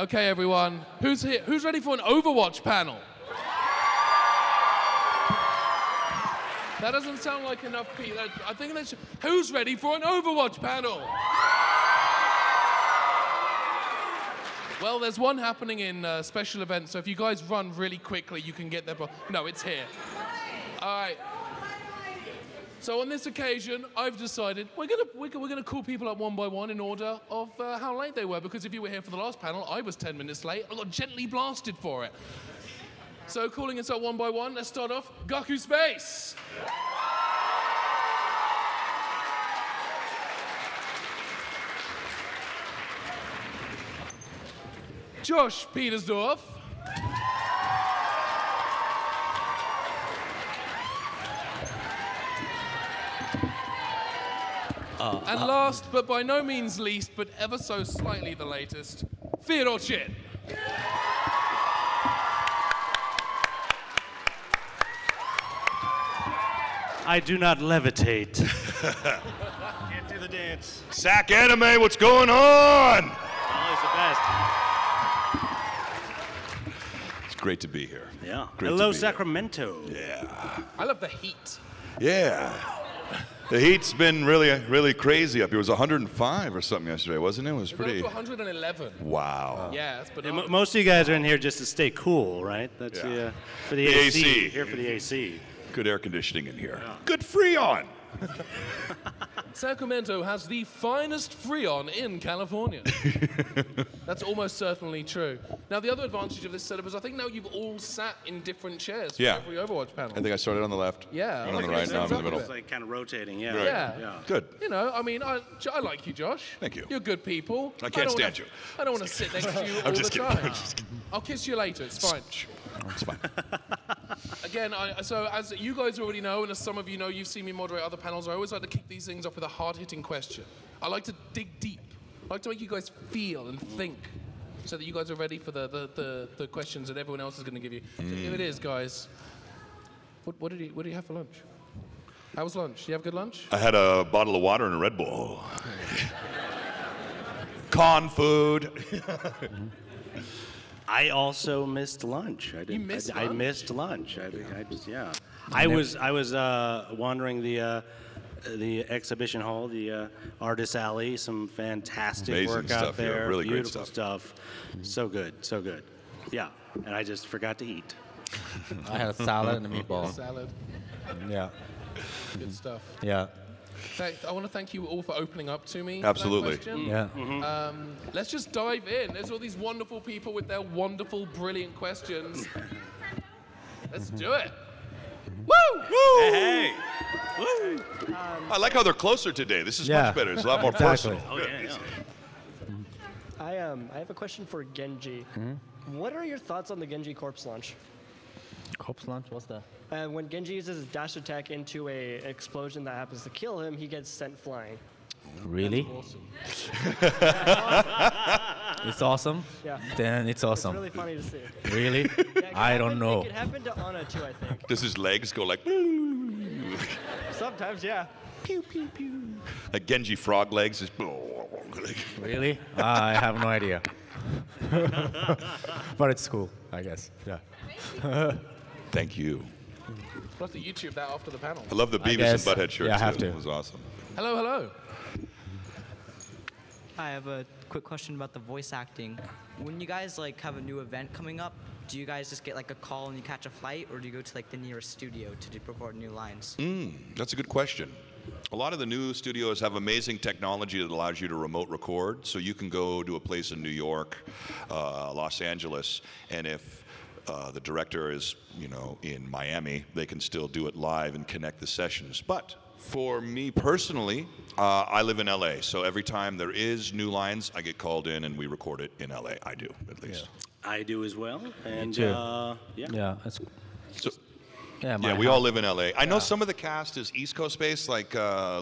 Okay, everyone, who's here? Who's ready for an Overwatch panel? That doesn't sound like enough people. I think that's. Who's ready for an Overwatch panel? Well, there's one happening in special events, so if you guys run really quickly, you can get there. No, it's here. All right. So on this occasion, I've decided we're gonna call people up one by one in order of how late they were, because if you were here for the last panel, I was 10 minutes late. I got gently blasted for it. So calling us up one by one, let's start off. Gaku Space. Josh Petersdorf. And last, but by no means least, but ever so slightly the latest, Fyodor Chin. I do not levitate. Can't do the dance. Sack anime, what's going on? Always the best. Great to be here. Yeah. Hello, Sacramento. Yeah. I love the heat. Yeah. The heat's been really crazy up here. It was 105 or something yesterday, wasn't it? It was pretty. It went up to 111. Wow. Yeah. That's bananas. Yeah, most of you guys are in here just to stay cool, right? That's yeah. For the AC. Here for the AC. Good air conditioning in here. Yeah. Good Freon. Sacramento has the finest Freon in California. That's almost certainly true. Now, the other advantage of this setup is I think now you've all sat in different chairs for every Overwatch panel. I think I started on the left. Yeah. On the right, now I'm in the middle. It's like kind of rotating, yeah. Right. Yeah. Good. You know, I mean, I like you, Josh. Thank you. You're good people. I can't stand you. I don't want to sit next to you all the time. I'll kiss you later. It's fine. It's fine. Again, so as you guys already know, and as some of you know, you've seen me moderate other panels, I always like to kick these things off with a hard-hitting question. I like to dig deep. I like to make you guys feel and think so that you guys are ready for the questions that everyone else is going to give you. So here it is, guys. What did you have for lunch? How was lunch? Did you have good lunch? I had a bottle of water and a Red Bull. Con food. I also missed lunch. I missed lunch. I was wandering the exhibition hall, the artist alley. Some fantastic work out there. Yeah, really beautiful stuff. So good, so good. Yeah, and I just forgot to eat. I had a salad and a meatball. Salad. Yeah. Good stuff. Yeah. I want to thank you all for opening up to me. Absolutely. Yeah. Let's just dive in. There's all these wonderful people with their wonderful, brilliant questions. Let's do it. Woo! Woo! Hey! Woo! I like how they're closer today. This is much better. It's a lot more personal. Oh, yeah, I have a question for Genji. What are your thoughts on the Genji corpse launch? Corpse launch? What's that? When Genji uses his dash attack into an explosion that happens to kill him, he gets sent flying. Really? Awesome. It's awesome? Yeah. Then it's awesome. It's really funny to see. Really? Yeah, I don't know. It happened to Anna too, I think. Does his legs go like... Sometimes, yeah. Pew, pew, pew. Like Genji frog legs is... Really? I have no idea. But it's cool, I guess. Yeah. Thank you. We'll have to YouTube that after the panel. I love the Beavis and Butthead shirt. Yeah, I have to. It was awesome. Hello, hello. Hi, I have a quick question about the voice acting. When you guys like have a new event coming up, do you guys just get like a call and you catch a flight, or do you go to like the nearest studio to record new lines? That's a good question. A lot of the new studios have amazing technology that allows you to remote record, so you can go to a place in New York, Los Angeles, and if the director is, you know, in Miami, they can still do it live and connect the sessions. But for me personally, I live in LA, so every time there is new lines, I get called in and we record it in LA. I do, at least. Yeah. I do as well. And me too. Yeah, we all live in LA. I know some of the cast is East Coast based, like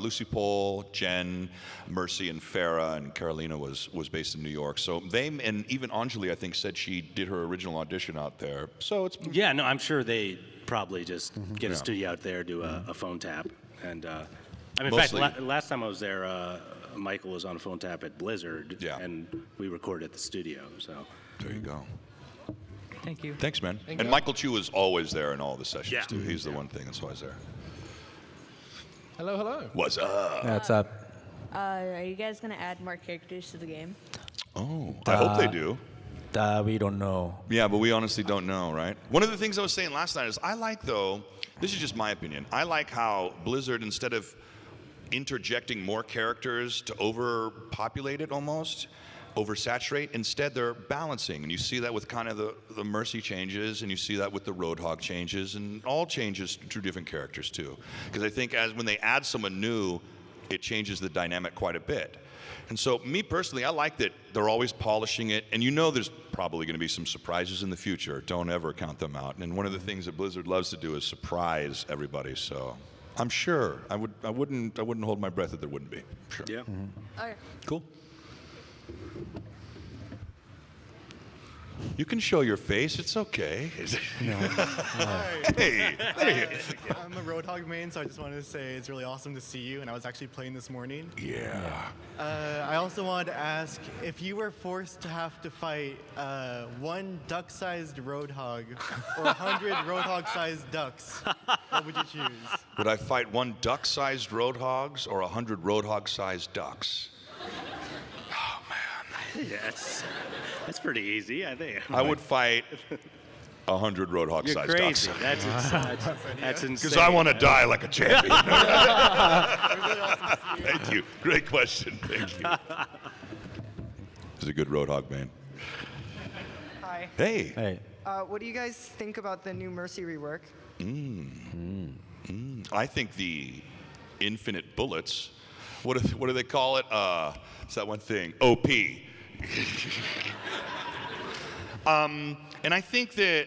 Lucy Pohl, Jen, Mercy, and Pharah, and Carolina was based in New York. So they, and even Anjali, I think, said she did her original audition out there. So it's I'm sure they probably just get a studio out there, do a phone tap, and I mean, in fact, last time I was there, Michael was on Phone Tap at Blizzard, yeah, and we recorded at the studio. So there you go. Thank you. Thanks, man. Thank and you. Michael Chu is always there in all the sessions, yeah, too. He's the one thing that's always there. Hello, hello. What's up? What's up? Are you guys going to add more characters to the game? Oh, I hope they do. We don't know. Yeah, but we honestly don't know, right? One of the things I was saying last night is I like, though, this is just my opinion, I like how Blizzard, instead of interjecting more characters to overpopulate it almost, oversaturate, instead they're balancing. And you see that with kind of the Mercy changes, and you see that with the Roadhog changes, and all changes to different characters, too. Because I think as when they add someone new, it changes the dynamic quite a bit. And so, me personally, I like that they're always polishing it, and you know there's probably going to be some surprises in the future. Don't ever count them out. And one of the things that Blizzard loves to do is surprise everybody. So, I'm sure I wouldn't hold my breath that there wouldn't be. Sure. Yeah. Mm-hmm. All right. Cool. You can show your face. It's okay. No. Hey, there you go. I'm a Roadhog main, so I just wanted to say it's really awesome to see you, and I was actually playing this morning. Yeah. I also wanted to ask, if you were forced to have to fight one duck-sized Roadhog or 100 Roadhog-sized ducks, what would you choose? Would I fight one duck-sized Roadhogs or 100 Roadhog-sized ducks? Oh, man. Yes. That's pretty easy, I think. I would fight 100 Roadhog-sized ducks. You're crazy. That's insane. That's insane. Because I want to die like a champion. Thank you. Great question. Thank you. This is a good Roadhog man. Hi. Hey. Hey. What do you guys think about the new Mercy rework? I think the infinite bullets. What do they call it? It's that one thing. OP. And I think that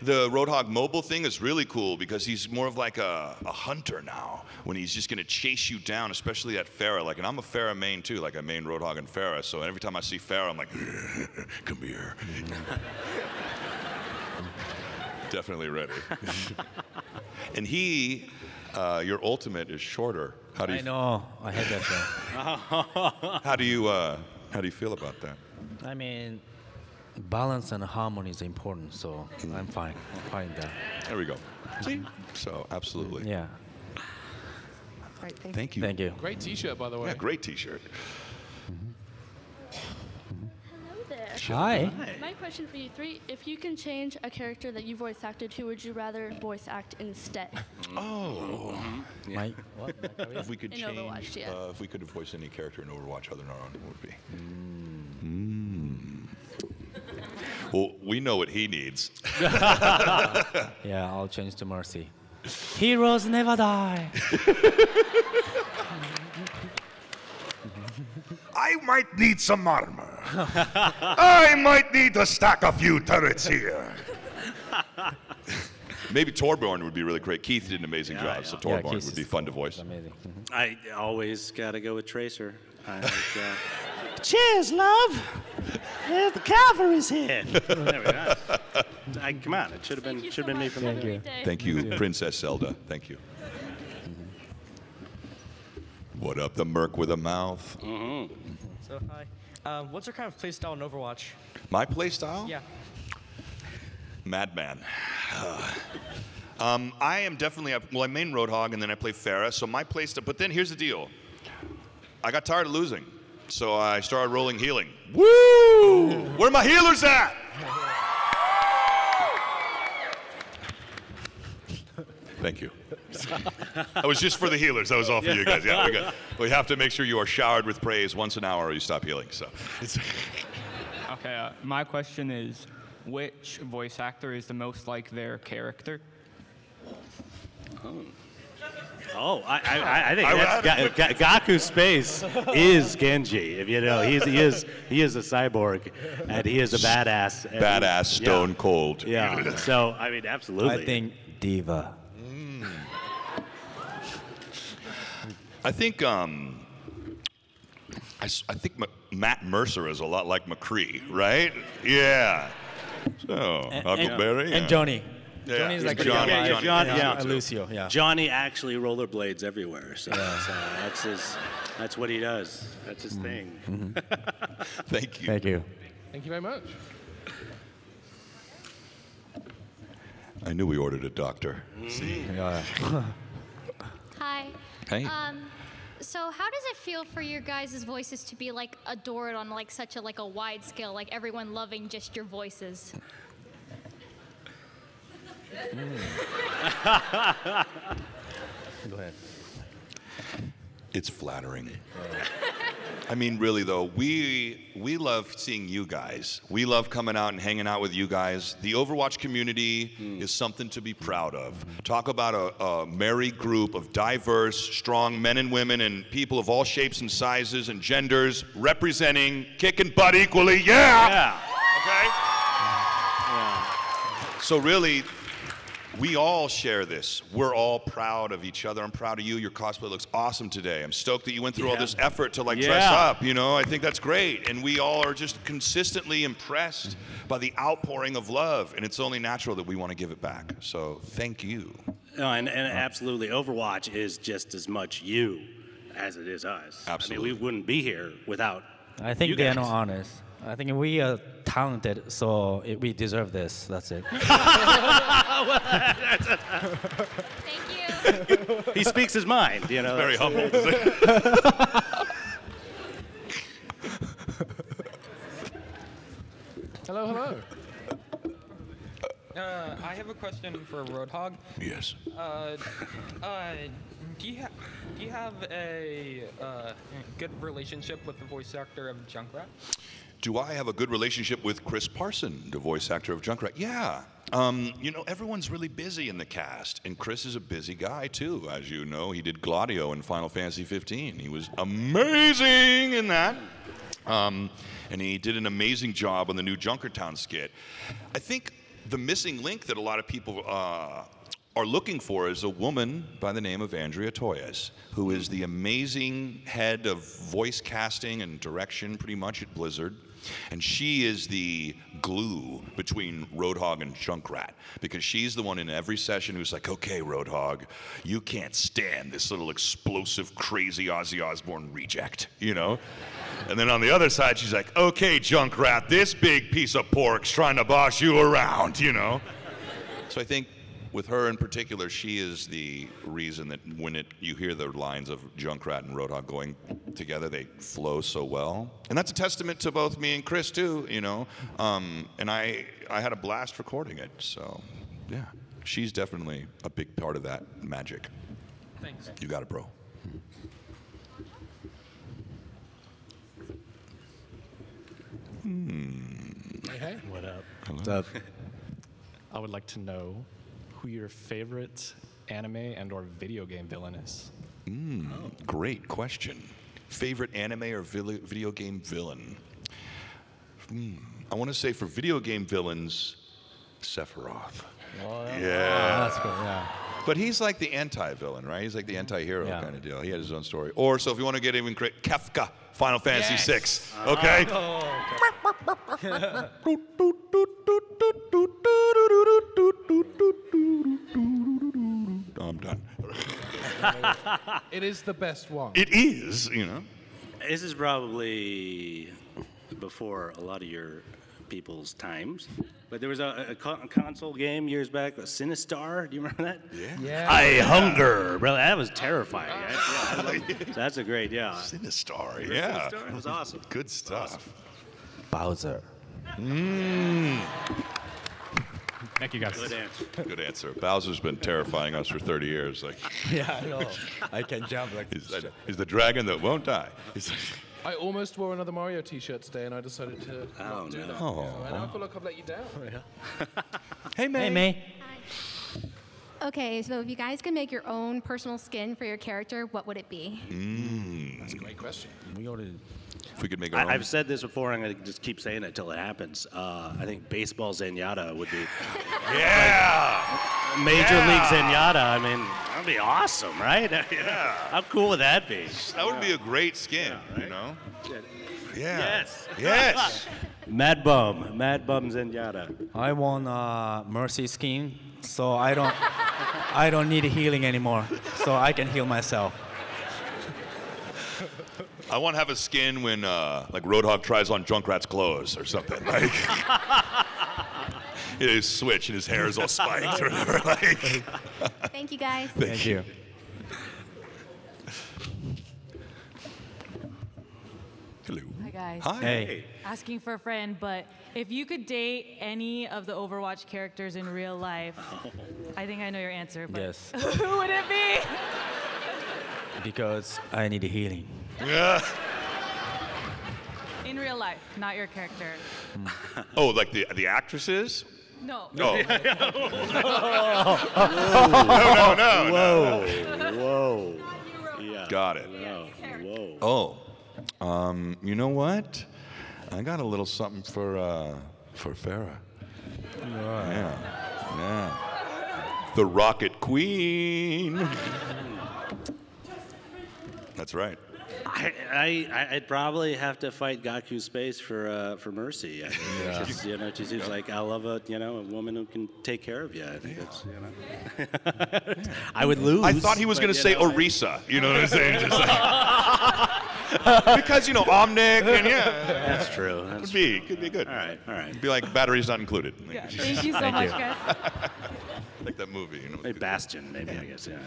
the Roadhog mobile thing is really cool because he's more of like a hunter now, when he's just going to chase you down, especially at Pharah. Like, and I'm a Pharah main too, like I main Roadhog and Pharah, so every time I see Pharah, I'm like, come here. Definitely ready. And he, your ultimate is shorter. How do you? I know, I had that thing. How do you feel about that? I mean, balance and harmony is important, so I'm fine. I'm fine with that. There we go. See? So, absolutely. Yeah. All right, thank you. Thank you. Great T-shirt, by the way. Yeah, great T-shirt. Hello there. Hi. Hi. My question for you three, if you can change a character that you voice acted, who would you rather voice act instead? Oh. Yeah. If we could change, Overwatch, yeah, if we could voice any character in Overwatch other than our own, it would be. Well, we know what he needs. Yeah, I'll change to Mercy. Heroes never die. I might need some armor. I might need to stack a few turrets here. Maybe Torbjorn would be really great. Keith did an amazing job, so Torbjorn would be fun to voice. Amazing. I always gotta go with Tracer. Cheers, love. The cavalry's here. There we go. Come on, it should have been me from the beginning. Thank you, Princess Zelda. Thank you. What up, the Merc with a mouth? Mm-hmm. So hi. What's your kind of playstyle in Overwatch? My playstyle? Yeah. Madman. I am definitely, well, I main Roadhog and then I play Pharah, so my playstyle, but then here's the deal. I got tired of losing, so I started rolling healing. Woo! Where are my healers at? Thank you. That was just for the healers. That was all for you guys. Yeah, we have to make sure you are showered with praise once an hour or you stop healing. So. Okay, my question is, which voice actor is the most like their character? I think that's Gaku Space is Genji. If you know, he is a cyborg, and he is a badass. Badass, stone cold. Yeah. So I mean, absolutely. I think Diva. I think I think Matt Mercer is a lot like McCree, right? Yeah. So Huckleberry and Johnny. Yeah. Johnny's like Johnny. Lucio. Yeah. Johnny actually rollerblades everywhere. So, so that's what he does. That's his thing. Mm-hmm. Thank you. Thank you. Thank you very much. I knew we ordered a doctor. See? Hi. Hey. So how does it feel for your guys' voices to be like adored on like such a wide scale, like everyone loving just your voices? Go ahead. It's flattering. I mean, really though, we love seeing you guys. We love coming out and hanging out with you guys. The Overwatch community is something to be proud of. Talk about a merry group of diverse, strong men and women and people of all shapes and sizes and genders representing kicking butt equally. Yeah. Okay. Yeah. So really, we all share this. We're all proud of each other. I'm proud of you. Your cosplay looks awesome today. I'm stoked that you went through all this effort to dress up, you know? I think that's great. And we all are just consistently impressed by the outpouring of love, and it's only natural that we want to give it back. So thank you. No, and absolutely, Overwatch is just as much you as it is us. Absolutely. I mean, we wouldn't be here without I think they're not honest. I think we are talented, so we deserve this. That's it. Thank you. He speaks his mind, you know. Very humble. Hello, hello. I have a question for Roadhog. Yes. Do you have a good relationship with the voice actor of Junkrat? Do I have a good relationship with Chris Parson, the voice actor of Junkrat? Yeah. You know, everyone's really busy in the cast, and Chris is a busy guy, too. As you know, he did Gladio in Final Fantasy 15. He was amazing in that. And he did an amazing job on the new Junkertown skit. I think the missing link that a lot of people are looking for is a woman by the name of Andrea Toyes, who is the amazing head of voice casting and direction pretty much at Blizzard. And she is the glue between Roadhog and Junkrat, because she's the one in every session who's like, okay, Roadhog, you can't stand this little explosive, crazy Ozzy Osbourne reject, you know? And then on the other side, she's like, okay, Junkrat, this big piece of pork's trying to boss you around, you know? So I think with her in particular, she is the reason that when you hear the lines of Junkrat and Roadhog going together, they flow so well. And that's a testament to both me and Chris too, you know. And I had a blast recording it, so yeah. She's definitely a big part of that magic. Thanks. You got it, bro. Hey, hey. What up? Hello. What's up? I would like to know who your favorite anime and/or video game villain is. Great question. Favorite anime or video game villain? I want to say for video game villains, Sephiroth. Oh, yeah. That's cool, yeah. But he's like the anti-villain, right? He's like the anti-hero kind of deal. He had his own story. Or, so if you want to get even great, Kefka, Final Fantasy VI. Okay? I'm done. It is the best one. It is, you know. This is probably before a lot of your people's times. But there was a console game years back, Sinistar. Do you remember that? Yeah. I hunger, brother. That was terrifying. So that's a great, Sinistar, Sinistar, it was awesome. Good stuff. Bowser. Thank you, guys. Good answer. Good answer. Bowser's been terrifying us for 30 years. Like, yeah, I know. I can jump like this. He's the dragon that won't die. I almost wore another Mario t-shirt today, and I decided to not do that. And I feel like I've let you down. Hey, Mei. Hey, Mei. Hi. Okay, so if you guys could make your own personal skin for your character, what would it be? That's a great question. We ought to... If we could make our own. I've said this before, and I'm gonna just keep saying it till it happens. I think baseball Zenyatta would be. Like Major League Zenyatta. I mean, that'd be awesome, right? How cool would that be? That would be a great skin, you know? Yes. Yes. Mad Bum Zenyatta. I want Mercy skin, so I don't need healing anymore, so I can heal myself. I want to have a skin when like Roadhog tries on Junkrat's clothes or something. Like his switch and his hair is all spiked or whatever. Like. Thank you guys. Thank you. Hello. Hi guys. Hi. Hey. Asking for a friend, but if you could date any of the Overwatch characters in real life, I think I know your answer, but yes. Who would it be? Because I need healing. Yeah. In real life, not your character. Oh, like the actresses? No. No. No, no. Whoa. Whoa. Yeah. Got it. Yeah, whoa. Oh. You know what? I got a little something for Pharah. Yeah. Yeah. Yeah. The Rocket Queen. That's right. I'd probably have to fight Gaku Space for Mercy. I think. Yeah. Just, you know, she seems like I love a a woman who can take care of you. I think that's, I would lose. I thought he was going to say Orisa. You know what I'm saying? Just like, because Omnic and that's true. That's could be good. All right, all right. Be like batteries not included. Yeah. Thank you so much, guys. Like that movie. Hey, Bastion, maybe I guess. Yeah.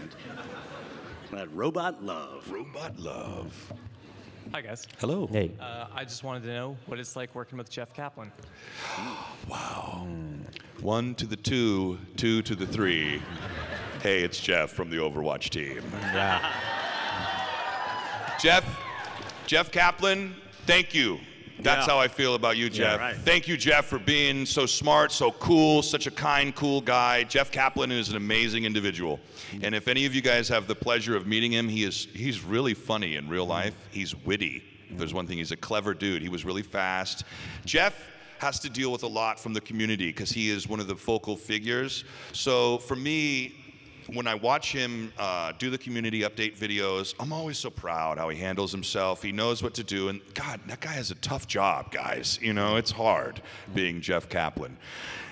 That robot love. Robot love. Hi, guys. Hello. Hey. I just wanted to know what it's like working with Jeff Kaplan. Wow. 1 to the 2, 2 to the 3. Hey, it's Jeff from the Overwatch team. Yeah. Jeff Kaplan, thank you. That's how I feel about you, Jeff. Yeah, right. Thank you, Jeff, for being so smart, so cool, such a kind, cool guy. Jeff Kaplan is an amazing individual. And if any of you guys have the pleasure of meeting him, he's really funny in real life. He's witty. If there's one thing, he's a clever dude. He was really fast. Jeff has to deal with a lot from the community because he is one of the focal figures. So for me, when I watch him do the community update videos, I'm always so proud how he handles himself. He knows what to do, and God, that guy has a tough job, guys. You know, it's hard being Jeff Kaplan.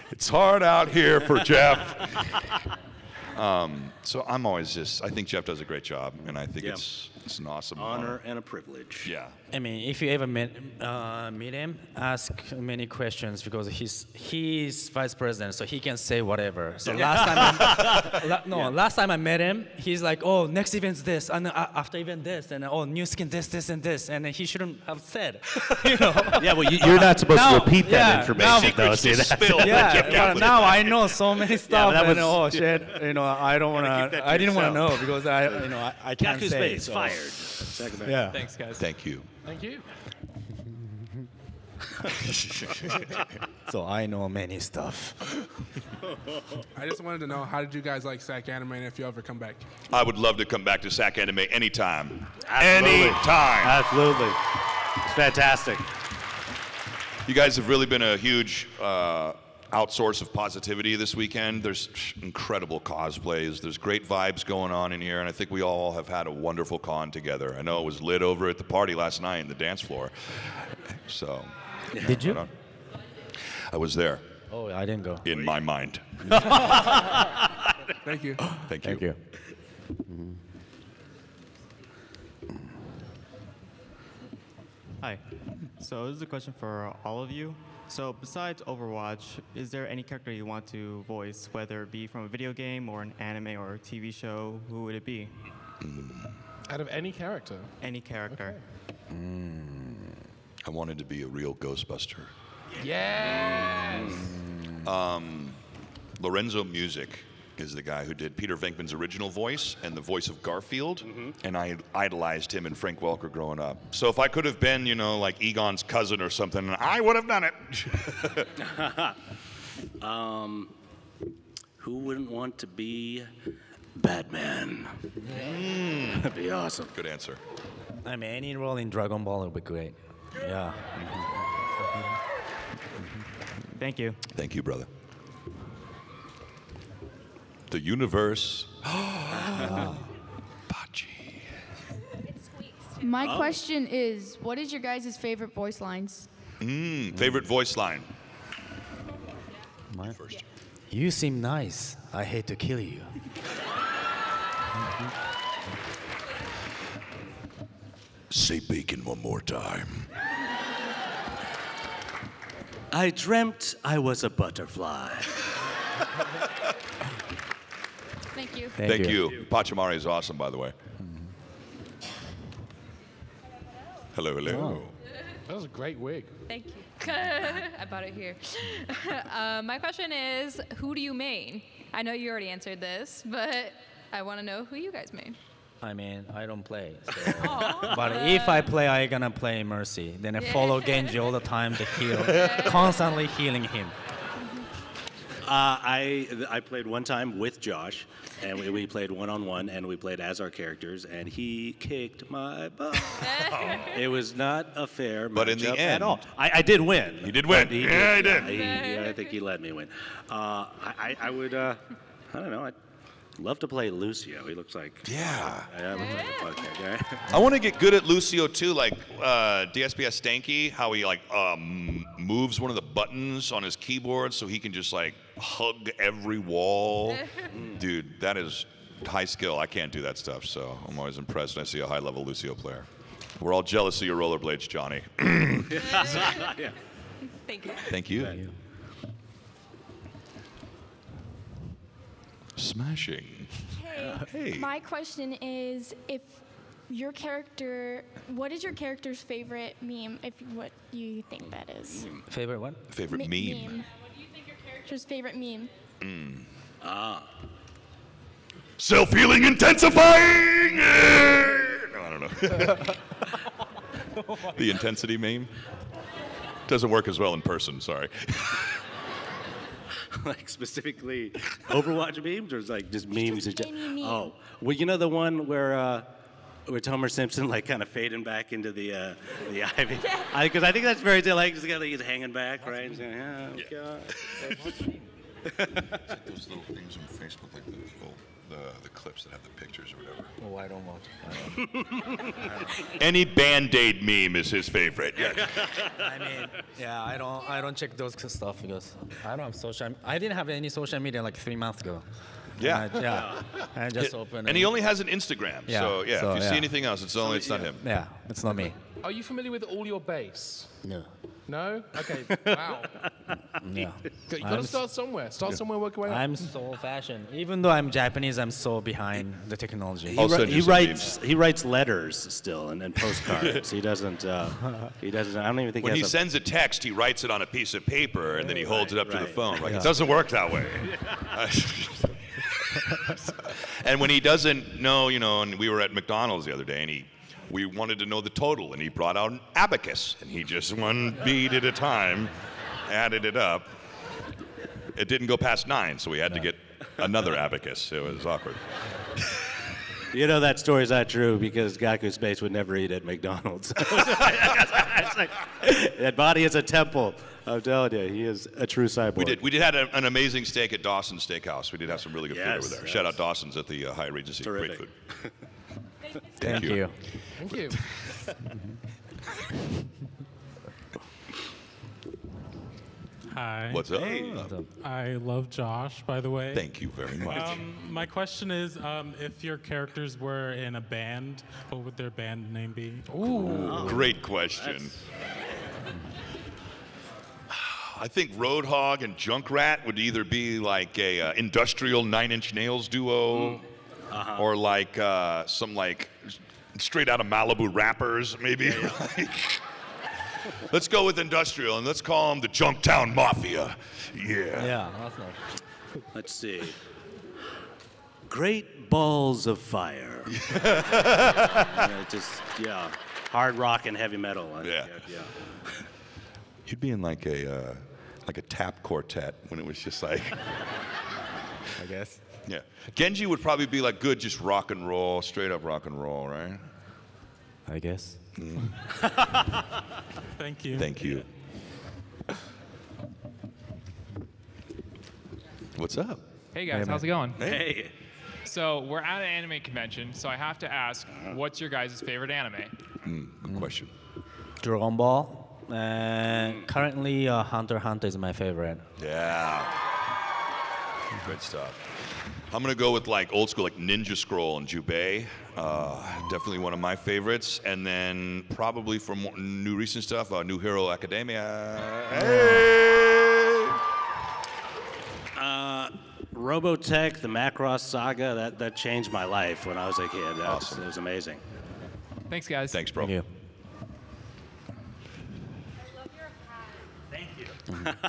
It's hard out here for Jeff. So I'm always I think Jeff does a great job, and I think it's an awesome honor and a privilege. Yeah. I mean, if you ever meet him, ask many questions because he's vice president, so he can say whatever. So last time I met him, he's like, oh, next event's this, and after event this, and oh, new skin this, and this, and he shouldn't have said, Yeah, well, you're not supposed to repeat that information, though. Now I know so many stuff. Yeah, oh shit, I don't want to. I didn't want to know because I can't say. Space fired. Yeah. Thanks, guys. Thank you. Thank you. So I know many stuff. I just wanted to know, how did you guys like SAC Anime, and if you ever come back? I would love to come back to SAC Anime anytime. Absolutely. Anytime. Absolutely. It's fantastic. You guys have really been a huge outsource of positivity this weekend. There's incredible cosplays. There's great vibes going on in here, and I think we all have had a wonderful con together. I know it was lit over at the party last night in the dance floor. So, did you? I was there. Oh, I didn't go. In my mind. Thank you. Thank you. Thank you. Hi. So this is a question for all of you. So besides Overwatch, is there any character you want to voice, whether it be from a video game or an anime or a TV show? Who would it be? Out of any character? Any character. Okay. I wanted to be a real Ghostbuster. Yes! Lorenzo Music is the guy who did Peter Venkman's original voice and the voice of Garfield, and I idolized him and Frank Welker growing up. So if I could have been, like Egon's cousin or something, I would have done it. Who wouldn't want to be Batman? That'd be awesome. Good answer. I mean, any role in Dragon Ball would be great. Yeah. Thank you. Thank you, brother. The universe. Pachi. My question is, what is your guys' favorite voice lines? Favorite voice line? Mine? First. You seem nice. I hate to kill you. Say bacon one more time. I dreamt I was a butterfly. Thank you. Thank you. Pachamari is awesome, by the way. Hello, hello. Oh. That was a great wig. Thank you. I bought it here. My question is, who do you main? I know you already answered this, but I want to know who you guys main. I mean, I don't play. So. But if I play, I'm going to play Mercy. Then I follow Genji all the time to heal, constantly healing him. I played one time with Josh, and we played one-on-one, and we played as our characters, and he kicked my butt. It was not a fair matchup at all. I did win. You did win. I think he let me win. I would, I don't know, I'd love to play Lucio. He looks like... Looks like a fun guy. I want to get good at Lucio, too, like DSPS Stanky, how he, like, moves one of the buttons on his keyboard so he can just like hug every wall. Dude, that is high skill. I can't do that stuff, so I'm always impressed when I see a high level Lucio player. We're all jealous of your rollerblades, Johnny. Thank you. Thank you. Thank you. Smashing. Hey. My question is, if your character, what is your character's favorite meme, if what you think that is? Favorite what? Favorite meme. What do you think your character's favorite meme? Self-healing intensifying! No, I don't know. The intensity meme? Doesn't work as well in person, sorry. Like specifically Overwatch memes, or it's like just memes? Just any meme. Oh, well, you know the one where Homer Simpson like kind of fading back into the ivy, because I think that's very like just he's hanging back, right? Like those little things on Facebook, like the clips that have the pictures or whatever. Oh, I don't watch. Any Band-Aid meme is his favorite. Yeah. I mean, yeah, I don't check those stuff because I don't have social. I didn't have any social media like 3 months ago. Yeah. I just open. And he only has an Instagram. Yeah. So yeah, if you see anything else, it's not him. Yeah, it's not me. Are you familiar with All Your Bass? No. No? Okay. Wow. Yeah. You gotta start somewhere. Start somewhere. Work your way up. I'm so old-fashioned. Even though I'm Japanese, I'm so behind the technology. He writes letters still and postcards. he doesn't. I don't even think. When he sends a text, he writes it on a piece of paper and then he holds it up to the phone. Like it doesn't work that way. And when he doesn't know, you know, and we were at McDonald's the other day, and we wanted to know the total, and he brought out an abacus, and he just one bead at a time, added it up. It didn't go past 9, so we had to get another abacus. It was awkward. You know that story's not true because Gaku Space would never eat at McDonald's. That body is a temple. I'm telling you, he is a true cyborg. We did have an amazing steak at Dawson's Steakhouse. We did have some really good food over there. Yes. Shout out Dawson's at the Hyatt Regency. Terrific. Great food. Thank you. Thank you. Hi. What's up? Hey. What's up? I love Josh, by the way. Thank you very much. My question is, if your characters were in a band, what would their band name be? Ooh. Great question. I think Roadhog and Junkrat would either be like a industrial Nine-Inch Nails duo, or like some like straight out of Malibu rappers, maybe. Let's go with industrial, and let's call them the Junktown Mafia. Yeah. Yeah, that's nice. Let's see. Great Balls of Fire. Hard rock and heavy metal. Yeah. You'd be in like a tap quartet when it was just like. I guess. Yeah. Genji would probably be like good, just rock and roll, straight up rock and roll, right? I guess. Thank you. Thank you. What's up? Hey guys, how's it going? Hey. So we're at an anime convention, so I have to ask, what's your guys' favorite anime? Good question. Dragon Ball. Currently, Hunter x Hunter is my favorite. Yeah. Good stuff. I'm going to go with like old school, like Ninja Scroll and Jubei. Definitely one of my favorites. And then probably from new recent stuff, New Hero Academia. Hey! Robotech, the Macross Saga, that changed my life when I was a kid. Awesome. It was amazing. Thanks, guys. Thanks, bro. Thank you.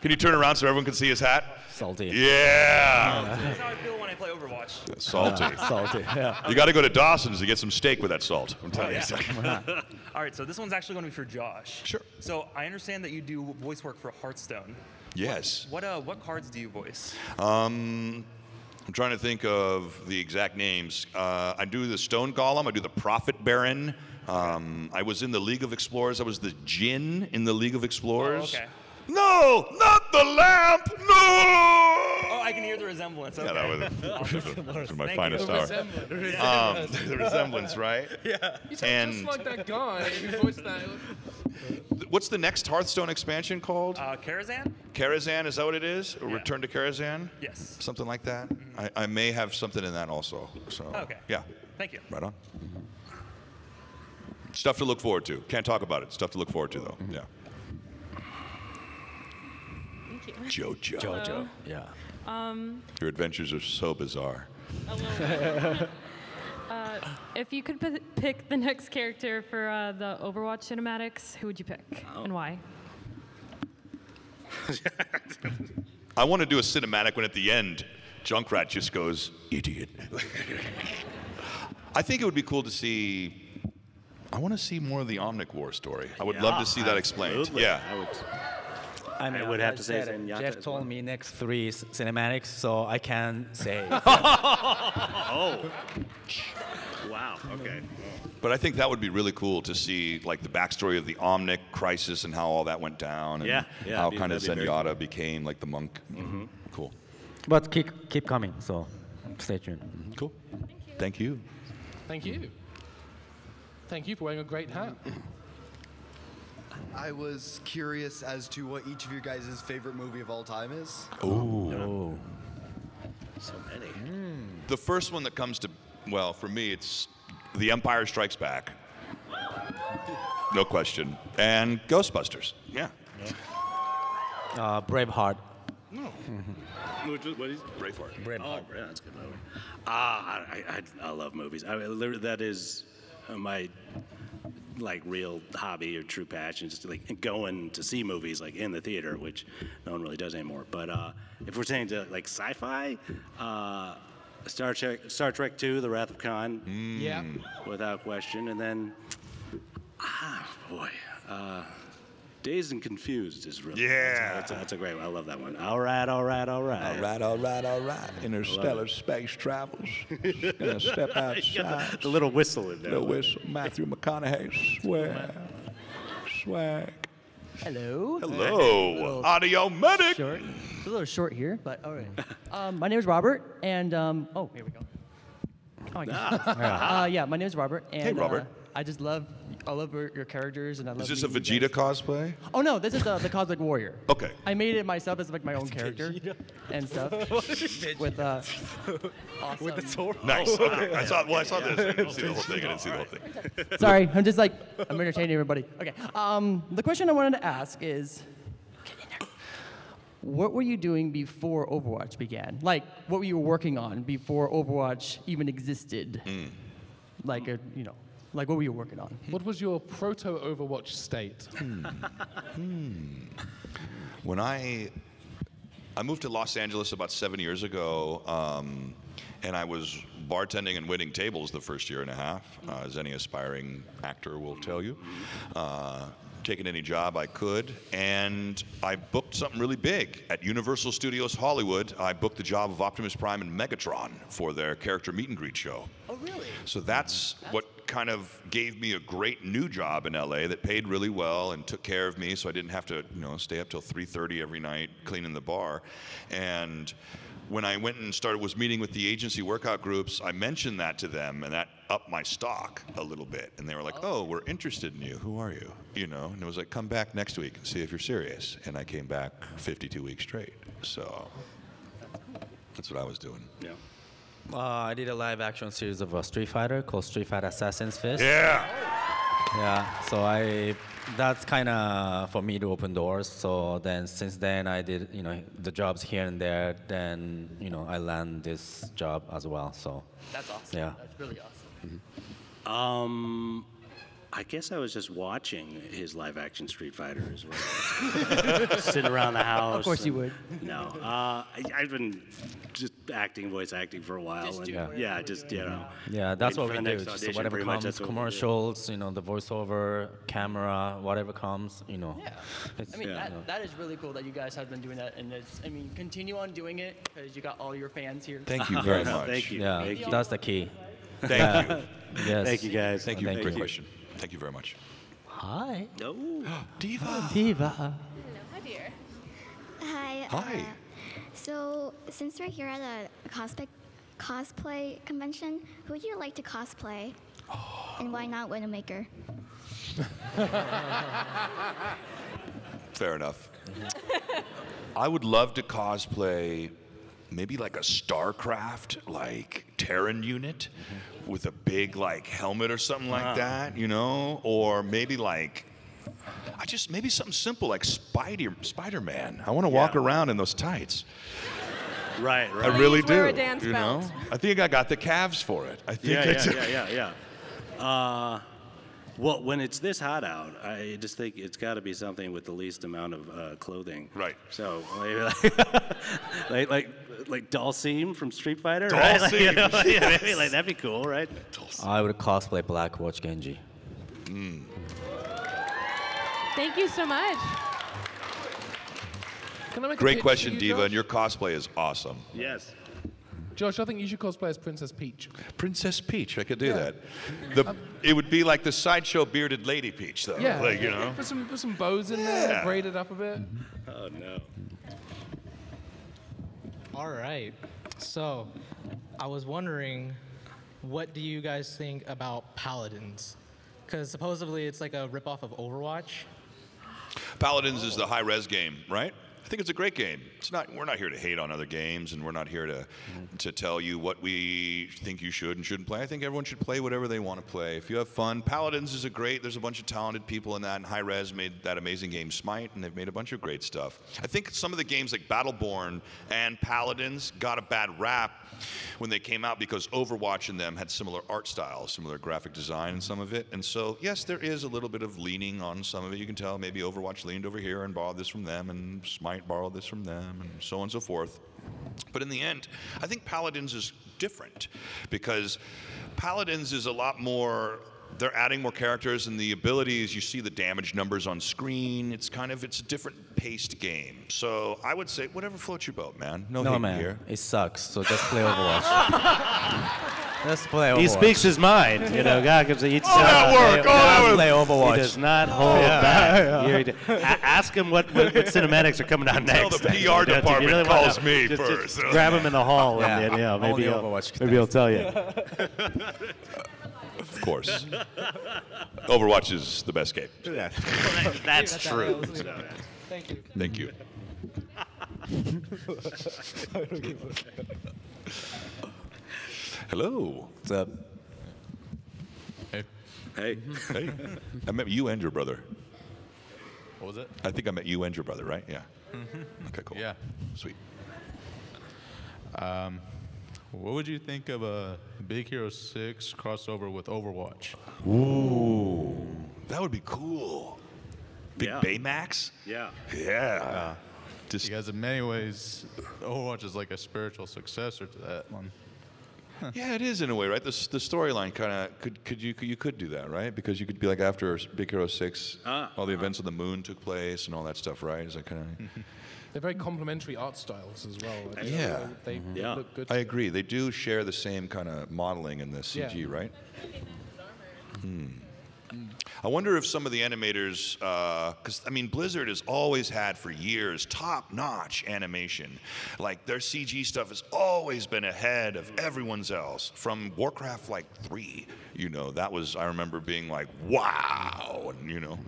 Can you turn around so everyone can see his hat? Salty. Yeah. That's how I feel when I play Overwatch. That's salty. Salty, yeah. You got to go to Dawson's to get some steak with that salt. I'm telling you. All right, so this one's actually going to be for Josh. Sure. So I understand that you do voice work for Hearthstone. Yes. What cards do you voice? I'm trying to think of the exact names. I do the Stone Golem. I do the Prophet Baron. I was in the League of Explorers. I was the Jinn in the League of Explorers. Oh, okay. No, not the lamp, no! Oh, I can hear the resemblance. Okay. Yeah, that was my finest hour. The resemblance, right? Yeah. You just like that guy. What's the next Hearthstone expansion called? Karazhan. Karazhan, is that what it is? Yeah. Return to Karazhan? Yes. Something like that? Mm-hmm. I may have something in that also. So. Okay. Yeah. Thank you. Right on. Stuff to look forward to. Can't talk about it. Stuff to look forward to, though. Mm-hmm. Yeah. Jojo. Jojo, yeah. Your adventures are so bizarre. A little bit. If you could pick the next character for the Overwatch cinematics, who would you pick and why? I want to do a cinematic when at the end, Junkrat just goes, idiot. I think it would be cool to see. I want to see more of the Omnic War story. I would love to see that explained. Yeah. I would have to say Zenyatta. Jeff told me next three cinematics, so I can say. Oh. Wow. Okay. But I think that would be really cool to see, like the backstory of the Omnic crisis and how all that went down, and how kind of Zenyatta became like the monk. Mm-hmm. Cool. But keep coming, so stay tuned. Mm-hmm. Cool. Thank you. Thank you. Thank you. Thank you for wearing a great hat. I was curious as to what each of you guys' favorite movie of all time is. Oh. So many. Mm. The first one that comes to, well, for me, it's The Empire Strikes Back. No question. And Ghostbusters. Yeah. Braveheart. No. What is Braveheart? Braveheart. Oh, yeah, that's a good movie. I love movies. I mean, literally, that is my... like real hobby or true passion, just like going to see movies like in the theater, which no one really does anymore. But if we're saying to like sci-fi, Star Trek II, The Wrath of Khan, without question. And then, Dazed and Confused is really that's a great one. I love that one. All right. Interstellar space travels. Gonna step outside. The little whistle in there. The whistle. Matthew McConaughey. Swag. Hello. Hello. Audio medic. Short. A little short here, but all right. My name is Robert, and oh, here we go. Oh my God. Yeah, my name is Robert, and hey, Robert. I just love all of your characters, and I love. Is this a Vegeta cosplay? Oh no, this is the Cosmic Warrior. Okay. I made it myself as like my own character and stuff. With awesome. With the sword. Nice. Okay. I saw. Well, I saw this. I didn't see the whole thing. Sorry, I'm just like I'm entertaining everybody. Okay. The question I wanted to ask is, what were you doing before Overwatch began? Like, what were you working on before Overwatch even existed? Mm. Like a, you know. Like, what were you working on? What was your proto-Overwatch state? When I moved to Los Angeles about 7 years ago, and I was bartending and waiting tables the first year and a half, as any aspiring actor will tell you, taking any job I could. And I booked something really big. At Universal Studios Hollywood, I booked the job of Optimus Prime and Megatron for their character meet and greet show. Oh, really? So that's what kind of gave me a great new job in LA that paid really well and took care of me, so I didn't have to, you know, stay up till 3:30 every night cleaning the bar. And when I went and started, was meeting with the agency workout groups, I mentioned that to them, and that upped my stock a little bit. And they were like, oh, we're interested in you. Who are you? You know, and it was like, come back next week and see if you're serious. And I came back 52 weeks straight. So that's what I was doing. Yeah. I did a live action series of Street Fighter called Street Fighter Assassin's Fist. Yeah. Yeah, so that's kind of for me to open doors. So then since then I did, you know, the jobs here and there. Then, you know, I landed this job as well. So that's awesome. Yeah. That's really awesome. Mm-hmm. I guess I was just watching his live-action Street Fighter as well. Sitting around the house. Of course you would. No. I've been just acting, voice acting for a while. Just you know. Yeah, that's what we do. Just whatever comes, commercials, you know, the voiceover, camera, whatever comes, you know. Yeah. I mean, that is really cool that you guys have been doing that. And it's, I mean, continue on doing it because you got all your fans here. Thank you very much. Thank you. Yeah, thank you. That's the key. Thank you. Yes. Thank you, guys. Thank you. Great question. Thank you very much. Hi. No. Diva. Oh, Diva. Hello, my dear. Hi. Hi. So, since we're here at a cosplay convention, who would you like to cosplay? Oh. And why not Widowmaker? Fair enough. I would love to cosplay maybe like a StarCraft, like Terran unit with a big like helmet or something like that, you know, or maybe like, maybe something simple like Spider-Man. I want to walk around in those tights. Right, right. I really do. You know, I think I got the calves for it. I think yeah. Well, when it's this hot out, I just think it's got to be something with the least amount of clothing. Right. So, like Dalsim from Street Fighter. Dalsim. Right? Like, you know, yes. Maybe, like, that'd be cool, right? I would cosplay Blackwatch Genji. Mm. Thank you so much. Great question, Diva, Josh? And your cosplay is awesome. Yes. Josh, I think you should cosplay as Princess Peach. Princess Peach, I could do that. It would be like the sideshow bearded Lady Peach, though. Yeah, like, you know. Put some bows in there, braid it up a bit. Oh, no. All right. So, I was wondering, what do you guys think about Paladins? Because supposedly it's like a ripoff of Overwatch. Paladins is the high-res game, right? I think it's a great game. It's not. We're not here to hate on other games, and we're not here to tell you what we think you should and shouldn't play. I think everyone should play whatever they want to play. If you have fun, Paladins is a great. There's a bunch of talented people in that, and High Res made that amazing game Smite, and they've made a bunch of great stuff. I think some of the games like Battleborn and Paladins got a bad rap when they came out because Overwatch and them had similar art styles, similar graphic design in some of it, and so yes, there is a little bit of leaning on some of it. You can tell maybe Overwatch leaned over here and borrowed this from them, and Smite borrow this from them, and so on and so forth. But in the end, I think Paladins is different because Paladins is a lot more, they're adding more characters and the abilities, you see the damage numbers on screen. It's kind of, it's a different paced game. So I would say, whatever floats your boat, man. No man, here. It sucks, so just play Overwatch. Let's play Overwatch. He speaks his mind, you know. God gives each play Overwatch. He does not hold back. Ask him what cinematics are coming out next. The PR department really calls me first. Just grab him in the hall, and maybe he'll tell you. Of course. Overwatch is the best game. Yeah. Well, that's true. Thank you. Thank you. Hello. What's up? Hey. Hey. Hey. I met you and your brother. What was it? I think I met you and your brother, right? Yeah. Mm-hmm. Okay, cool. Yeah. Sweet. What would you think of a Big Hero 6 crossover with Overwatch? Ooh, that would be cool. Big Baymax? Yeah. Yeah. Because in many ways, Overwatch is like a spiritual successor to that one. Huh. Yeah, it is in a way, right? The storyline kind of could do that, right? Because you could be like after Big Hero 6, all the events on the moon took place and all that stuff, right? Is that kind of? They're very complementary art styles as well. Right? Yeah. They look good. I agree. They do share the same kind of modeling in the CG, right? Hmm. I wonder if some of the animators, because I mean, Blizzard has always had for years top-notch animation. Like their CG stuff has always been ahead of everyone's else. From Warcraft like 3, you know, that was, I remember being like, wow, and, you know.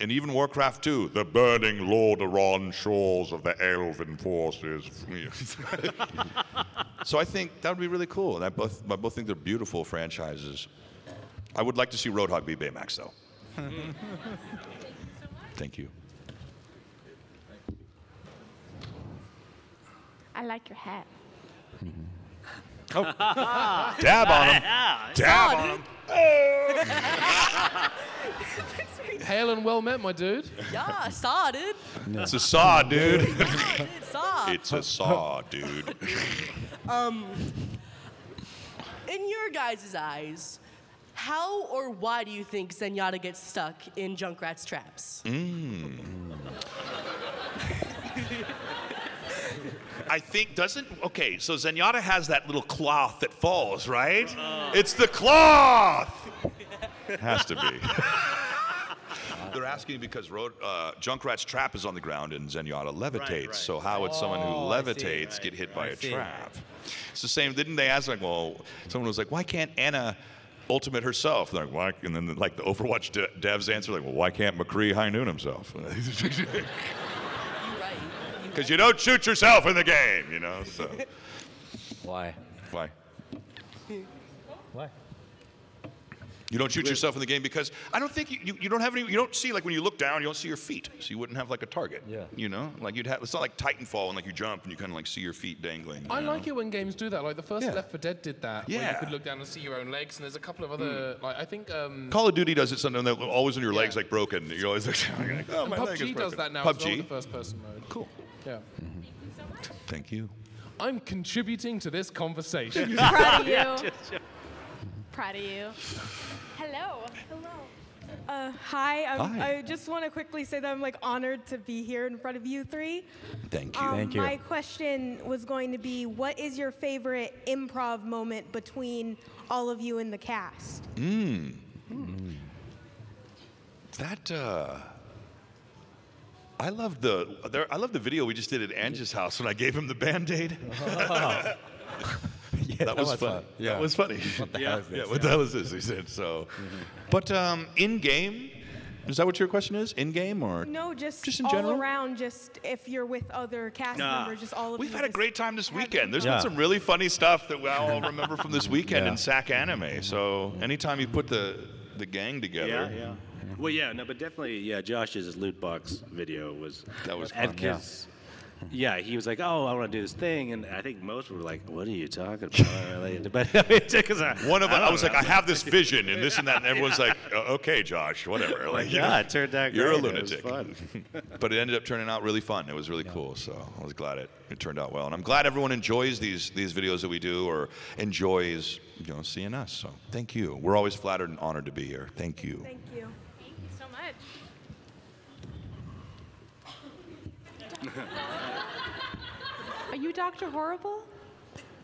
And even Warcraft 2, the burning Lordaeron shores of the elven forces. So I think that would be really cool. And I both think they're beautiful franchises. I would like to see Roadhog be Baymax, though. Thank you. I like your hat. Mm-hmm. Oh. Dab on him. Dab on him. Hail and well met, my dude. Yeah, saw, dude. No. It's a saw, dude. It's a saw, dude. In your guys' eyes, how or why do you think Zenyatta gets stuck in Junkrat's traps? Mm. I think, okay, so Zenyatta has that little cloth that falls, right? Oh. It's the cloth! Has to be. They're asking because Junkrat's trap is on the ground and Zenyatta levitates, right. So how would someone who levitates get hit by a trap? It's the same, didn't they ask, like, well, someone was like, why can't Anna Ultimate herself, like, why? And then like the Overwatch devs answer, like, well, why can't McCree high noon himself? Because right. You don't shoot yourself in the game, you know. So why? Why? Why? You don't shoot yourself in the game because I don't think you don't have any. You don't see, like, when you look down, you don't see your feet, so you wouldn't have like a target. Yeah. You know, like you'd have. It's not like Titanfall and like you jump and you kind of like see your feet dangling. I like it when games do that. Like the first Left 4 Dead did that. Yeah. Where you could look down and see your own legs, and there's a couple of other. Like I think. Call of Duty does it sometimes. Always when your legs like broken, you're always like. Oh, my leg is broken. PUBG does that now. PUBG. As well, the first person mode. Cool. Yeah. Mm-hmm. Thank you. I'm contributing to this conversation. Proud of you. Proud of you. Hello. Hello. Hi. I just want to quickly say that I'm like honored to be here in front of you three. Thank you. Thank you. My question was going to be, what is your favorite improv moment between all of you in the cast? That. I love the video we just did at Angie's house when I gave him the Band-Aid. Oh. Yeah, that was fun. Yeah. That was funny. What the hell is this? Yeah, what the hell is this? He said so. But in game, is that what your question is? In game or no? Just in all general? Around. Just if you're with other cast members, just all of. We've had a great time this weekend. There's been some really funny stuff that we all remember from this weekend in SAC Anime. So anytime you put the gang together. Yeah. Well, but definitely, Josh's loot box video was that was fun. Yeah, he was like, "Oh, I want to do this thing," and I think most were like, "What are you talking about?" But I mean, I have this vision and this and that, and everyone's like, "Okay, Josh, whatever." Like, it turned out great. You're a lunatic. It was fun. But it ended up turning out really fun. It was really cool, so I was glad it turned out well, and I'm glad everyone enjoys these videos that we do or enjoys seeing us. So thank you. We're always flattered and honored to be here. Thank you. Thank you. Thank you so much. Are you Dr. Horrible?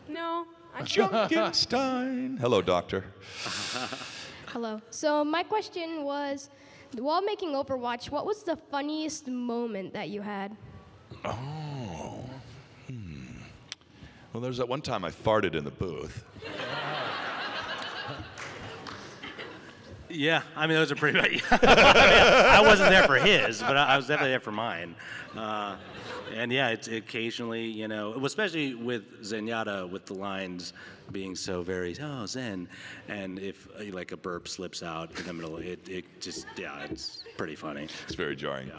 No, I'm Junkenstein. Hello, Doctor. Hello. So my question was, while making Overwatch, what was the funniest moment that you had? Oh. Well, there was that one time I farted in the booth. Yeah, I mean, those are pretty bad. I wasn't there for his, but I was definitely there for mine. And yeah, it's occasionally, especially with Zenyatta, with the lines being so very, Zen, and if like a burp slips out in the middle, it's pretty funny. It's very jarring. Yeah.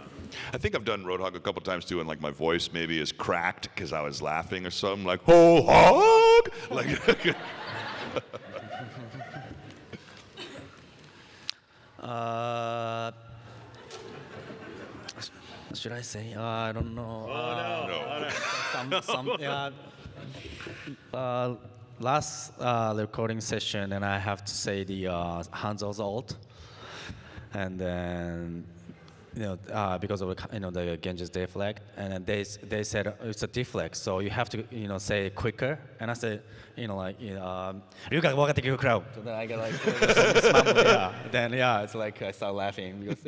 I think I've done Roadhog a couple times too, and like my voice maybe is cracked because I was laughing or something, like, ho hog! Like, should I say? I don't know. Last recording session, and I have to say the Hanzo's ult, and then because of the Genji's deflect, and they said it's a deflect, so you have to say it quicker. And I said you gotta walk at the crowd. So then I got like Then it's like I start laughing because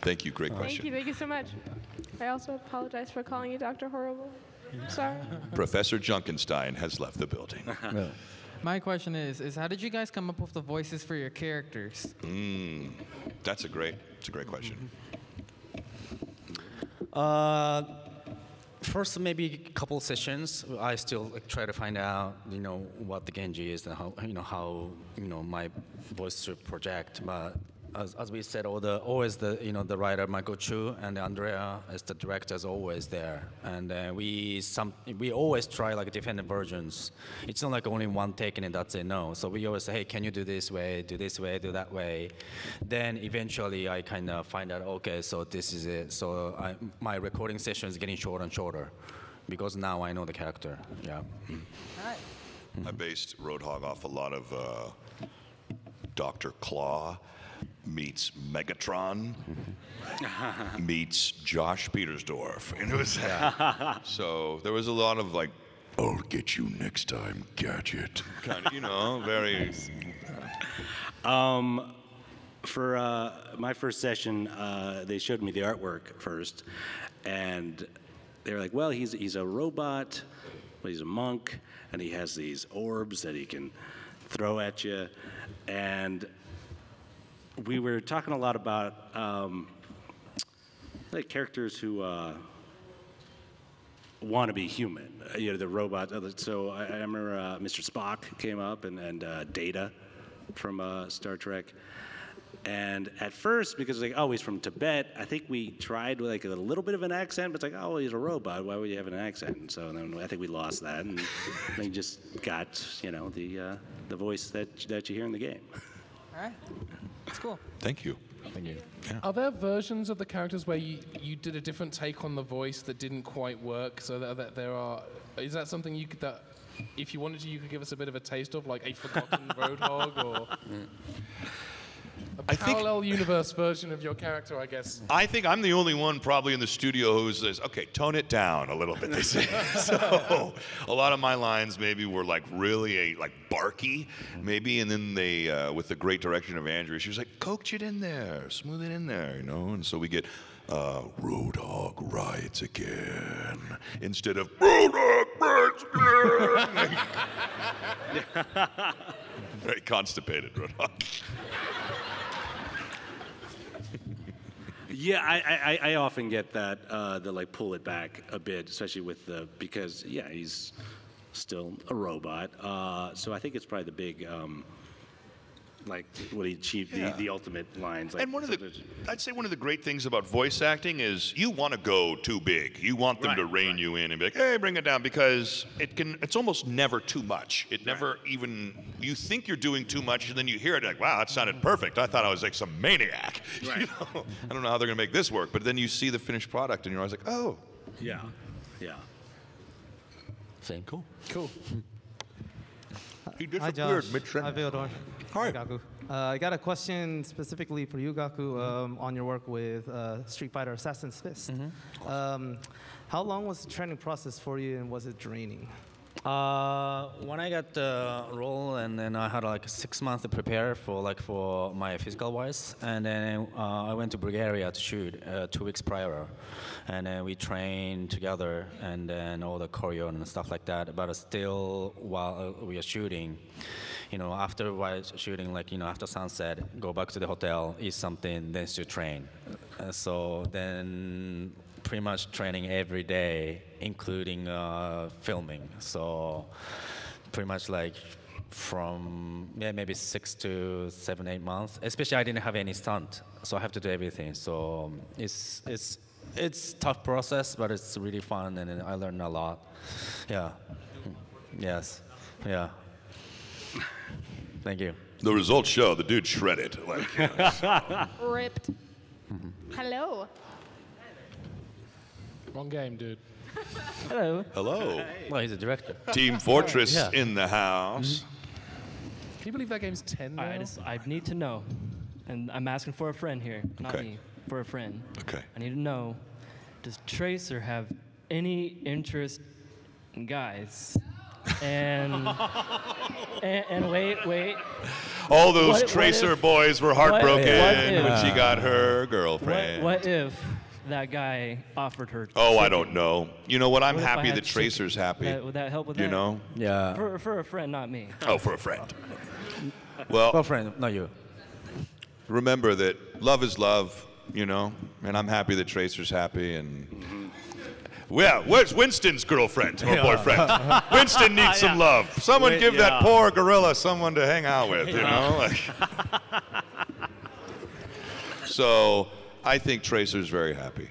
Thank you, great question. Thank you so much. I also apologize for calling you Dr. Horrible. Sorry. Professor Junkenstein has left the building. No. My question is how did you guys come up with the voices for your characters? That's a great question. First, maybe a couple sessions. I still try to find out, what the Genji is and how my voice should project. But as we said, the writer Michael Chu and Andrea as the director is always there, and we always try like different versions. It's not like only one take and that's it. No, so we always say, hey, can you do this way, do this way, do that way? Then eventually I kind of find out, okay, so this is it. So my recording session is getting shorter and shorter because now I know the character. Yeah. All right. I based Roadhog off a lot of Dr. Claw meets Megatron, meets Josh Petersdorf. And it was so there was a lot of like, I'll get you next time, gadget. Kind of, very. For my first session, they showed me the artwork first. And they were like, well, he's a robot, but he's a monk, and he has these orbs that he can throw at you. And we were talking a lot about like characters who want to be human, the robot. So I remember Mr. Spock came up and Data from Star Trek. And at first, because like, oh, he's from Tibet, I think we tried with like a little bit of an accent, but it's like, oh, he's a robot. Why would you have an accent? And so then I think we lost that, and we just got the voice that you hear in the game. All right. That's cool. Thank you. Thank you. Yeah. Are there versions of the characters where you did a different take on the voice that didn't quite work? So that there are, is that something you could, that if you wanted to, you could give us a bit of a taste of, like a forgotten Roadhog or a parallel universe version of your character, I guess? I think I'm the only one probably in the studio who says, okay, tone it down a little bit. They say. So a lot of my lines maybe were like really like barky maybe, and then they, with the great direction of Andrew, she was like, coax it in there, smooth it in there, and so we get Roadhog rides again instead of Roadhog rides again. Very constipated Roadhog. Yeah, I often get that, the like pull it back a bit, especially with because he's still a robot. So I think it's probably the big like what he achieved, the ultimate lines. Like, and I'd say one of the great things about voice acting is you want to go too big. You want them to rein you in and be like, hey, bring it down, because it's almost never too much. It never even, you think you're doing too much, and then you hear it like, wow, that sounded perfect. I thought I was like some maniac. Right. I don't know how they're gonna make this work, but then you see the finished product and you're always like, oh. Yeah, yeah. Same. Cool. Cool. He disappeared mid-sentence. Hi, Fyodor. Hi, Gaku. I got a question specifically for you, Gaku, on your work with Street Fighter Assassin's Fist. How long was the training process for you, and was it draining? When I got the role, and then I had like 6 months to prepare for my physical wise, and then I went to Bulgaria to shoot 2 weeks prior, and then we trained together, and then all the choreo and stuff like that. But still, while we are shooting, after while shooting, after sunset, go back to the hotel, eat something, then to train. So then, pretty much training every day, including filming. So pretty much like from maybe 6 to 7, 8 months. Especially I didn't have any stunt, so I have to do everything. So it's tough process, but it's really fun, and I learned a lot. Yeah. Yes. Yeah. Thank you. The results show the dude shredded. Like, ripped. Hello. Wrong game, dude. Hello. Hello. Hey. Well, he's a director. Team Fortress in the house. Can you believe that game's 10 now? I need to know. and I'm asking for a friend here, not me, for a friend. Okay. I need to know, does Tracer have any interest in guys? And wait. All those Tracer boys were heartbroken when she got her girlfriend. What if that guy offered her chicken? Oh, I don't know. You know what? I'm happy that Tracer's happy. Would that help with that? You know? Yeah. For a friend, not me. Oh, for a friend. Well, for a friend, not you. Remember that love is love, you know? And I'm happy that Tracer's happy. And. Mm-hmm. Yeah, where's Winston's girlfriend or boyfriend? Winston needs some love. Someone give that poor gorilla someone to hang out with, you know? Like. So I think Tracer's very happy.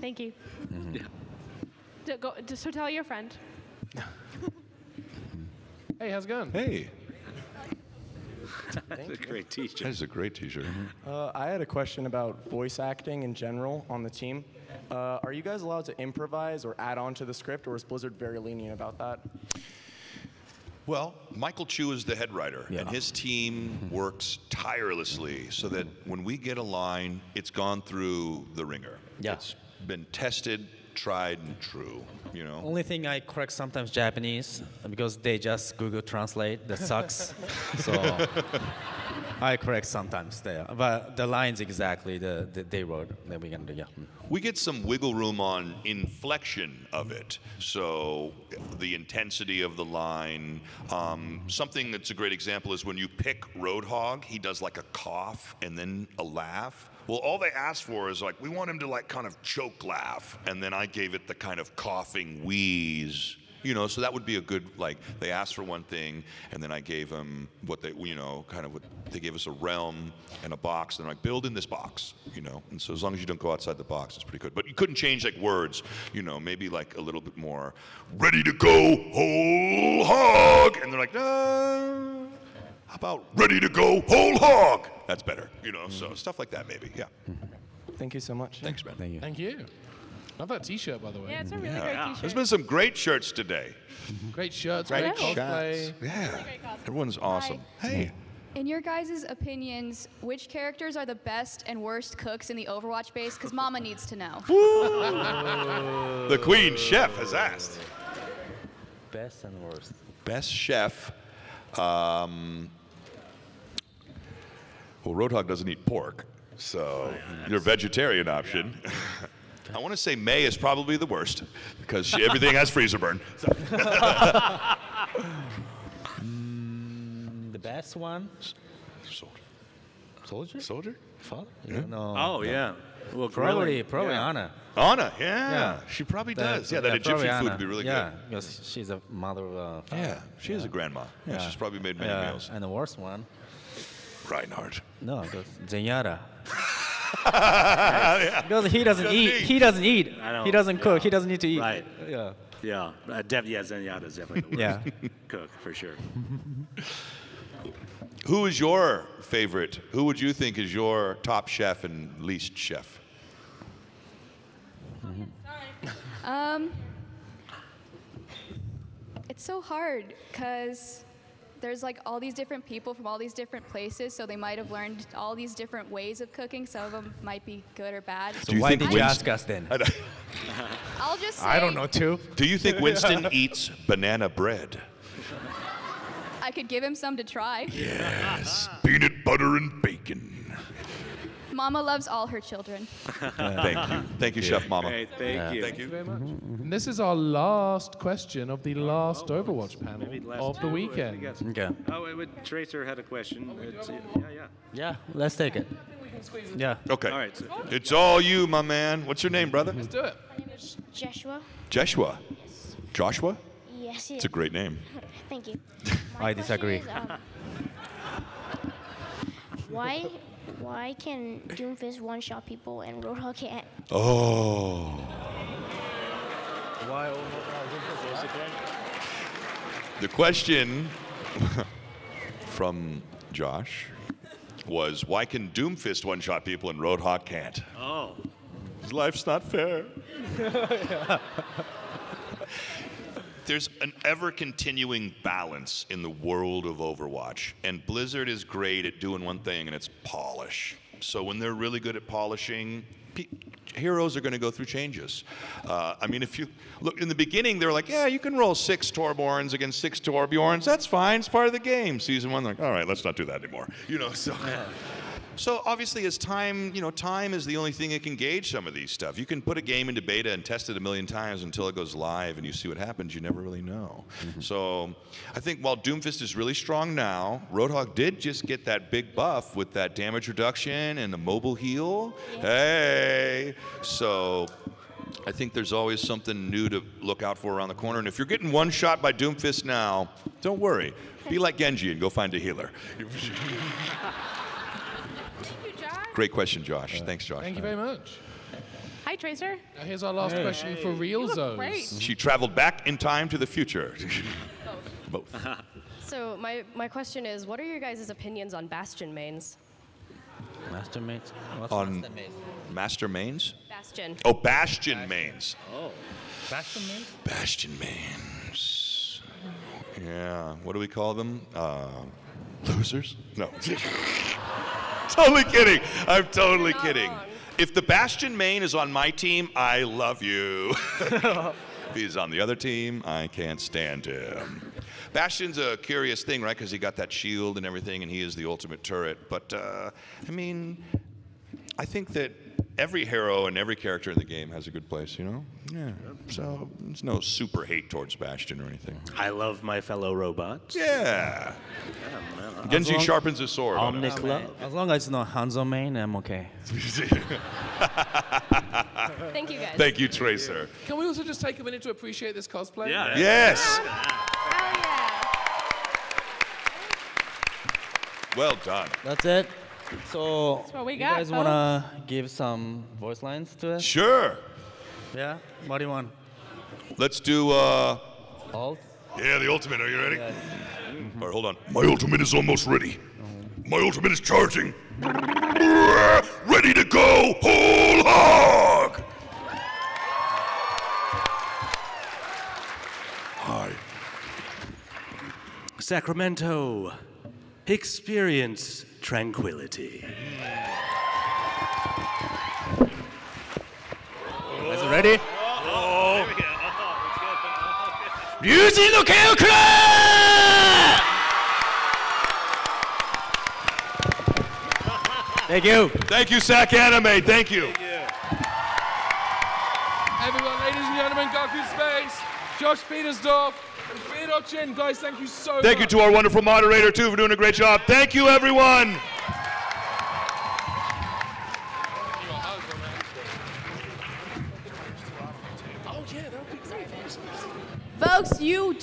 Thank you. Mm-hmm. So tell your friend. Hey, how's it going? Hey. That's a great T-shirt. That is a great T-shirt. I had a question about voice acting in general on the team. Are you guys allowed to improvise or add on to the script, or is Blizzard very lenient about that? Well, Michael Chu is the head writer, and his team works tirelessly so that when we get a line, it's gone through the ringer. Yeah. It's been tested, tried, and true, you know? Only thing I correct sometimes Japanese, because they just Google Translate. That sucks. So I correct sometimes there. But the line's exactly the they wrote that we're going to do, We get some wiggle room on inflection of it. So the intensity of the line. Something that's a great example is when you pick Roadhog, he does like a cough and then a laugh. Well, all they asked for is like, we want him to like kind of choke laugh, and then I gave it the kind of coughing wheeze, you know. So that would be a good, like, they asked for one thing, and then I gave them what they, you know, kind of what they gave us, a realm and a box, and like, build in this box, you know. And so as long as you don't go outside the box, it's pretty good. But you couldn't change like words, you know. Maybe like a little bit more, ready to go whole hog, and they're like, no. How about ready to go whole hog? That's better, you know, so stuff like that maybe, Thank you so much. Thanks, man. Thank you. Thank you. Love that T-shirt, by the way. Yeah, it's a really great T-shirt. There's been some great shirts today. Great shirts, great cosplay. Yeah, really great cosplay. Everyone's awesome. Hey. In your guys' opinions, which characters are the best and worst cooks in the Overwatch base? Because Mama needs to know. The Queen Chef has asked. Best and worst. Best chef. Well, Roadhog doesn't eat pork, so your vegetarian option. I want to say Mei is probably the worst, because everything has freezer burn. The best one? Soldier. Soldier? Soldier? Father? Yeah. No. Oh, yeah. Well, probably Anna. Anna, She probably does. Yeah, that Egyptian food would be really good. Yeah, because she's a mother of a family. Yeah, she is a grandma. Yeah, she's probably made many meals. And the worst one? Reinhardt. No, because Zenyatta. Because he doesn't eat. He doesn't cook. He doesn't need to eat. Right. Yeah. Yeah. Zenyatta is definitely the worst cook for sure. Who is your favorite? Who would you think is your top chef and least chef? It's so hard because there's like all these different people from all these different places, so they might have learned all these different ways of cooking. Some of them might be good or bad. So why did you ask us then? I'll just say, I don't know too. Do you think Winston eats banana bread? I could give him some to try. Yes, peanut butter and bacon. Mama loves all her children. Thank you. Thank you, Chef Mama. Great, thank you. Thank you very much. And this is our last question of the last Overwatch panel of the weekend. Okay. Oh, Tracer had a question. Yeah, let's take it. Yeah. Okay. All right. So. It's all you, my man. What's your name, brother? Let's do it. My name is Joshua. Joshua? Yes. Joshua? Yes, it's a great name. Thank you. I disagree. Is, why can Doomfist one-shot people and Roadhog can't? Oh. Why Doomfist is it? The question from Josh was, why can Doomfist one-shot people and Roadhog can't? Oh. His life's not fair. there's an ever-continuing balance in the world of Overwatch, and Blizzard is great at doing one thing, and it's polish. So when they're really good at polishing, heroes are going to go through changes. I mean, if you look in the beginning, they're like, yeah, you can roll 6 Torbjorns against 6 Torbjorns. That's fine. It's part of the game. Season 1, they're like, all right, let's not do that anymore. You know, so. So obviously, as time, you know, time is the only thing that can gauge some of these stuff. You can put a game into beta and test it a million times until it goes live, and you see what happens. You never really know. Mm-hmm. So I think while Doomfist is really strong now, Roadhog did just get that big buff with that damage reduction and the mobile heal. Yeah. Hey, so. I think there's always something new to look out for around the corner. And if you're getting one shot by Doomfist now, don't worry. Be like Genji and go find a healer. Thank you, Josh. Great question, Josh. Thanks, Josh. Thank you very much. Hi, Tracer. Now here's our last question for Real Zones. She traveled back in time to the future. Both. Both. So my question is, what are your guys' opinions on Bastion mains? Master mains? What's on Master mains? Bastion. Oh, Bastion mains. Oh. Bastion mains? Bastion mains. Yeah. What do we call them? Losers? No. Totally kidding. I'm totally kidding. Wrong. If the Bastion main is on my team, I love you. If he's on the other team, I can't stand him. Bastion's a curious thing, right? Because he got that shield and everything, and he is the ultimate turret. But, I mean, I think that every hero and every character in the game has a good place, you know? Yeah. So there's no super hate towards Bastion or anything. I love my fellow robots. Yeah. Yeah, Genji sharpens his sword. As long as it's not Hanzo main, I'm okay. Thank you, guys. Thank you, Tracer. Can we also just take a minute to appreciate this cosplay? Yeah. Yes. Yeah. Well done. That's it. So you guys want to give some voice lines to us? Sure. Yeah? What do you want? Let's do... Alt? Yeah, the ultimate. Are you ready? Yeah. Mm-hmm. All right, hold on. My ultimate is almost ready. Mm-hmm. My ultimate is charging. Ready to go whole hog! Hi. Sacramento. Experience tranquility. Is it ready? Oh, there we go. Oh, it's good. Oh, good. Thank you. Thank you, Sac Anime. Thank you. Thank you. Everyone, ladies and gentlemen, Gaku Space, Josh Petersdorf, Fyodor Chin. Guys, thank you so much. Thank you to our wonderful moderator, too, for doing a great job. Thank you, everyone. Folks, you don't.